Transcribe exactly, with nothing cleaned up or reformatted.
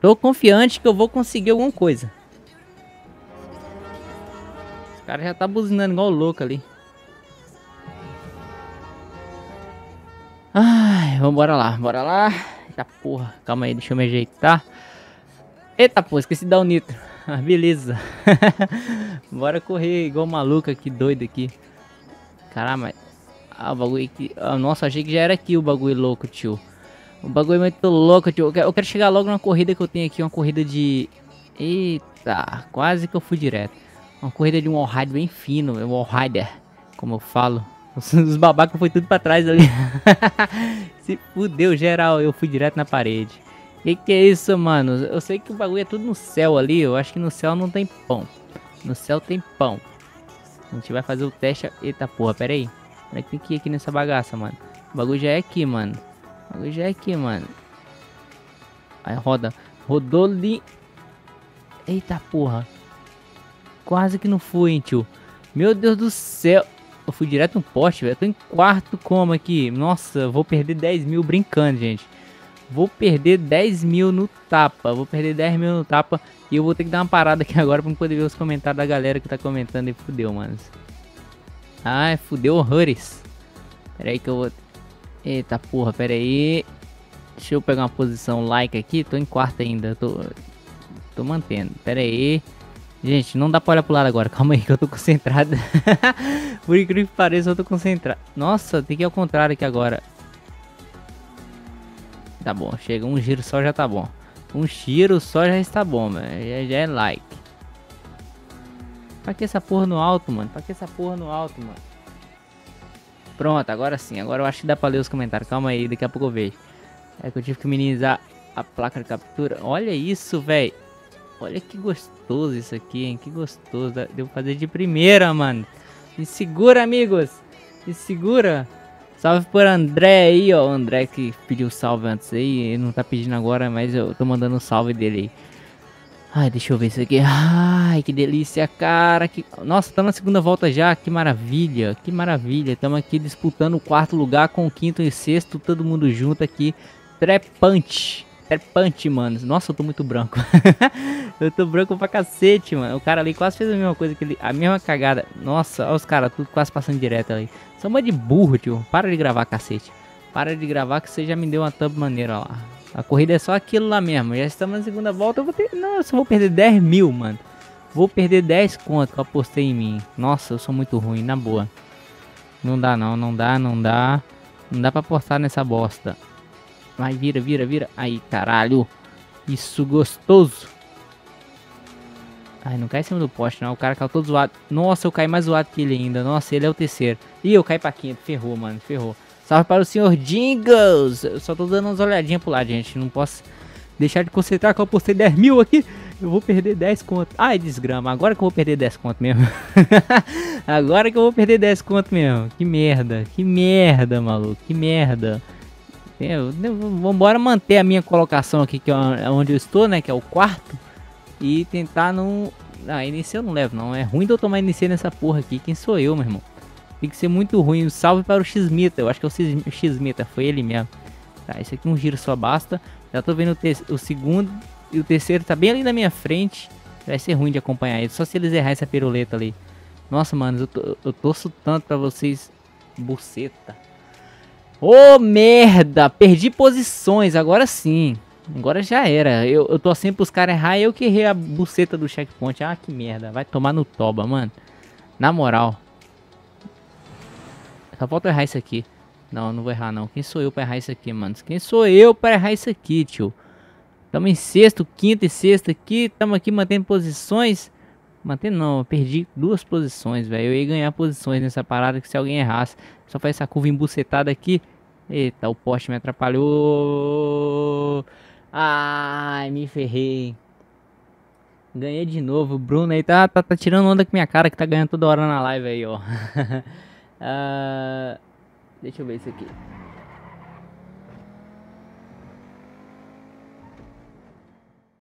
tô confiante que eu vou conseguir alguma coisa. Os caras já tá buzinando igual louco ali. Ai, vambora lá, bora lá. Eita porra, calma aí, deixa eu me ajeitar. Eita porra, esqueci de dar o nitro. Ah, beleza. Bora correr igual maluco aqui, doido aqui. Caramba. Ah, o bagulho aqui. Ah, nossa, achei que já era aqui o bagulho louco, tio. O bagulho é muito louco, tio. Eu quero, eu quero chegar logo numa corrida que eu tenho aqui. Uma corrida de... Eita, quase que eu fui direto. Uma corrida de um all-rider bem fino. Um all-rider, como eu falo. Os babacos foi tudo pra trás ali. Se fudeu, geral. Eu fui direto na parede. Que que é isso, mano? Eu sei que o bagulho é tudo no céu ali. Eu acho que no céu não tem pão. No céu tem pão. A gente vai fazer o teste... Eita porra, pera aí. Peraí que tem que ir aqui nessa bagaça, mano. O bagulho já é aqui, mano. O bagulho já é aqui, mano. Aí roda. Rodou ali. Eita porra. Quase que não fui, hein, tio. Meu Deus do céu. Eu fui direto no poste, velho. Eu tô em quarto como aqui. Nossa, vou perder dez mil brincando, gente. Vou perder dez mil no tapa. Vou perder dez mil no tapa. E eu vou ter que dar uma parada aqui agora pra poder ver os comentários da galera que tá comentando. E fudeu, mano. Ai, fudeu, horrores. Pera aí que eu vou... Eita porra, pera aí. Deixa eu pegar uma posição like aqui. Tô em quarto ainda, tô... Tô mantendo, pera aí. Gente, não dá pra olhar pro lado agora. Calma aí que eu tô concentrado. Por incrível que pareça, eu tô concentrado. Nossa, tem que ir ao contrário aqui agora. Tá bom, chega. Um giro só já tá bom. Um giro só já está bom, mano. Já, já é like. Pra que essa porra no alto, mano? Pra que essa porra no alto, mano? Pronto, agora sim. Agora eu acho que dá pra ler os comentários. Calma aí, daqui a pouco eu vejo. É que eu tive que minimizar a placa de captura. Olha isso, velho. Olha que gostoso isso aqui, hein? Que gostoso. Devo fazer de primeira, mano. Me segura, amigos. Me segura. Salve por André aí, ó. O André que pediu salve antes aí. Ele não tá pedindo agora, mas eu tô mandando um salve dele aí. Ai, deixa eu ver isso aqui. Ai, que delícia, cara. Que... Nossa, tá na segunda volta já. Que maravilha, que maravilha. Estamos aqui disputando o quarto lugar com o quinto e sexto. Todo mundo junto aqui. Trepante. Trepante, mano. Nossa, eu tô muito branco. Eu tô branco pra cacete, mano. O cara ali quase fez a mesma coisa que ele... A mesma cagada. Nossa, olha os caras tudo quase passando direto ali. Só uma de burro, tio. Para de gravar, cacete. Para de gravar que você já me deu uma thumb maneira lá. A corrida é só aquilo lá mesmo. Já estamos na segunda volta. Eu vou ter... Não, eu só vou perder dez mil, mano. Vou perder dez conto que eu apostei em mim. Nossa, eu sou muito ruim, na boa. Não dá não, não dá, não dá. Não dá pra apostar nessa bosta. Vai, vira, vira, vira. Aí, caralho. Isso, gostoso. Ai, não cai em cima do poste, não. O cara caiu todo zoado. Nossa, eu caí mais zoado que ele ainda. Nossa, ele é o terceiro. Ih, eu caí pra quinto. Ferrou, mano, ferrou. Salve para o senhor Jingles. Eu só tô dando umas olhadinhas pro lado, gente. Não posso deixar de concentrar que eu postei dez mil aqui. Eu vou perder dez conto. Ai, desgrama. Agora que eu vou perder dez conto mesmo. Agora que eu vou perder dez conto mesmo. Que merda. Que merda, maluco. Que merda. Eu, eu, vambora manter a minha colocação aqui, que é onde eu estou, né? Que é o quarto. E tentar não... Ah, iniciei eu não levo, não. É ruim de eu tomar iniciei nessa porra aqui. Quem sou eu, meu irmão? Tem que ser muito ruim. Salve para o X-Mita. Eu acho que é o X-Mita. Foi ele mesmo. Tá, isso aqui um giro só basta. Já tô vendo o, o segundo e o terceiro tá bem ali na minha frente. Vai ser ruim de acompanhar ele. Só se eles errar essa piruleta ali. Nossa, mano. Eu, to eu torço tanto pra vocês. Buceta. Ô, merda. Perdi posições. Agora sim. Agora já era. Eu, eu tô assim pros caras errar. Eu que errei a buceta do checkpoint. Ah, que merda. Vai tomar no toba, mano. Na moral. Só falta errar isso aqui. Não, não vou errar não. Quem sou eu pra errar isso aqui, mano? Quem sou eu pra errar isso aqui, tio? Tamo em sexto, quinto e sexto aqui. Tamo aqui mantendo posições. Mantendo não, eu perdi duas posições, velho. Eu ia ganhar posições nessa parada que se alguém errasse. Só faz essa curva embucetada aqui. Eita, o poste me atrapalhou. Ai, me ferrei. Ganhei de novo. O Bruno aí tá, tá, tá tirando onda com minha cara que tá ganhando toda hora na live aí, ó. Uh, deixa eu ver isso aqui.